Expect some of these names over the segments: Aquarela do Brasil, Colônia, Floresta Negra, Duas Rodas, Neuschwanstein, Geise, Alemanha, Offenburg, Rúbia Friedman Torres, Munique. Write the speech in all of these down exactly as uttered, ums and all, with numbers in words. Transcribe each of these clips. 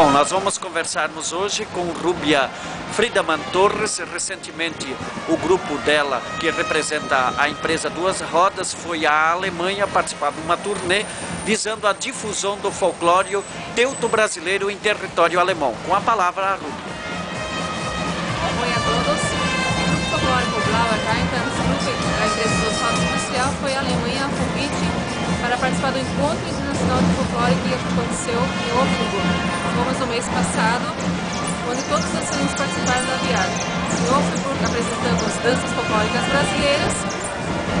Bom, nós vamos conversarmos hoje com Rúbia Friedman Torres. Recentemente, o grupo dela, que representa a empresa Duas Rodas, foi à Alemanha participar de uma turnê visando a difusão do folclore teuto-brasileiro em território alemão. Com a palavra, a Rúbia. Oi a todos. O folclore popular acá, então, a empresa Duas Rodas Social foi à Alemanha a convite para participar do Encontro Internacional de Folclore que aconteceu em Offenburg. Fomos no mês passado, onde todos os anos participaram da viagem. Em Offenburg apresentamos danças folclóricas brasileiras,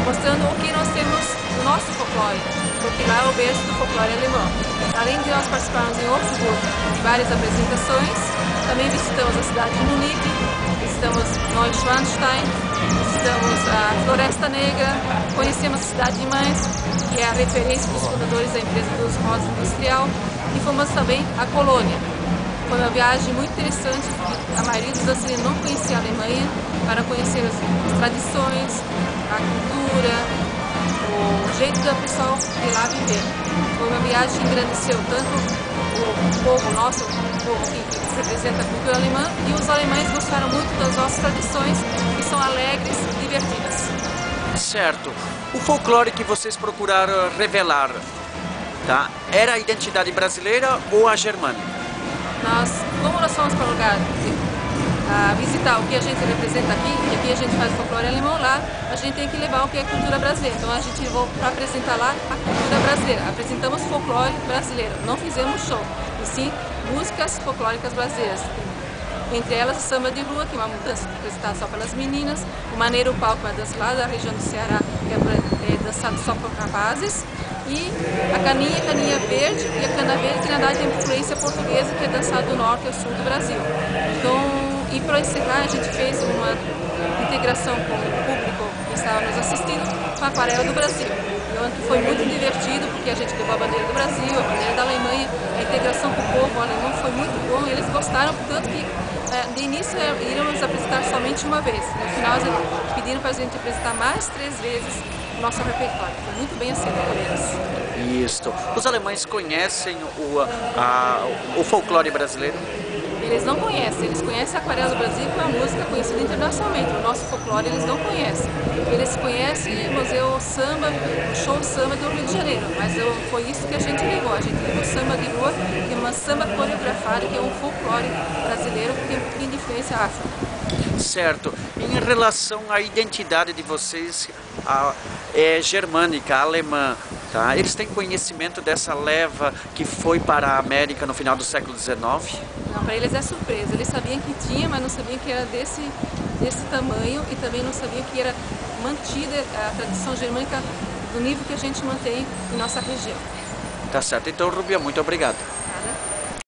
mostrando o que nós temos no nosso folclore, porque lá é o berço do folclore alemão. Além de nós participarmos em Offenburg de várias apresentações, também visitamos a cidade de Munique, visitamos Neuschwanstein, visitamos a Floresta Negra, conhecemos a cidade de Mães, que é a referência dos fundadores da empresa Duas Rodas Industrial, e fomos também à Colônia. Foi uma viagem muito interessante, porque a maioria dos dançarinos não conhecia a Alemanha, para conhecer as tradições, a cultura, o jeito da pessoa de lá viver. Foi uma viagem que engrandeceu tanto o povo nosso, o povo que representa a cultura alemã, e os alemães gostaram muito das nossas tradições, que são alegres e divertidas. Certo. O folclore que vocês procuraram revelar, tá? Era a identidade brasileira ou a germânica? Nós, como nós fomos para o lugar a visitar o que a gente representa aqui, e aqui a gente faz o folclore alemão, lá a gente tem que levar o que é cultura brasileira. Então a gente levou para apresentar lá a cultura brasileira. Apresentamos folclore brasileiro, não fizemos show, e sim músicas folclóricas brasileiras. Entre elas, o samba de rua, que é uma dança apresentada só pelas meninas, o maneiro pau, que é uma dança lá da região do Ceará, que é dançado só por rapazes, e a caninha, a caninha verde e a cana verde, que na verdade tem influência portuguesa, que é dançada do norte ao sul do Brasil. Então, e para encerrar, a gente fez uma integração com o público que estava nos assistindo com a Aquarela do Brasil. E foi muito divertido, porque a gente levou a bandeira do Brasil, a bandeira da Alemanha, a integração com o povo alemão foi muito bom, e eles gostaram, tanto que de início iriam nos apresentar somente uma vez. No final, eles pediram para a gente apresentar mais três vezes o nosso repertório. Foi muito bem aceito por eles. Isso. Os alemães conhecem o, a, o folclore brasileiro? Eles não conhecem, eles conhecem a Aquarela do Brasil, que é uma música conhecida internacionalmente. O nosso folclore eles não conhecem. Eles conhecem o Museu Samba, o Show Samba do Rio de Janeiro, mas eu, foi isso que a gente levou. A gente levou samba de rua, que é uma samba coreografada, que é um folclore brasileiro, que tem um pouquinho de influência afro. Certo. Em relação à identidade de vocês, a, é germânica, alemã, tá? Eles têm conhecimento dessa leva que foi para a América no final do século dezenove? Não, para eles é surpresa. Eles sabiam que tinha, mas não sabiam que era desse, desse tamanho, e também não sabiam que era mantida a tradição germânica do nível que a gente mantém em nossa região. Tá certo. Então, Rúbia, muito obrigado.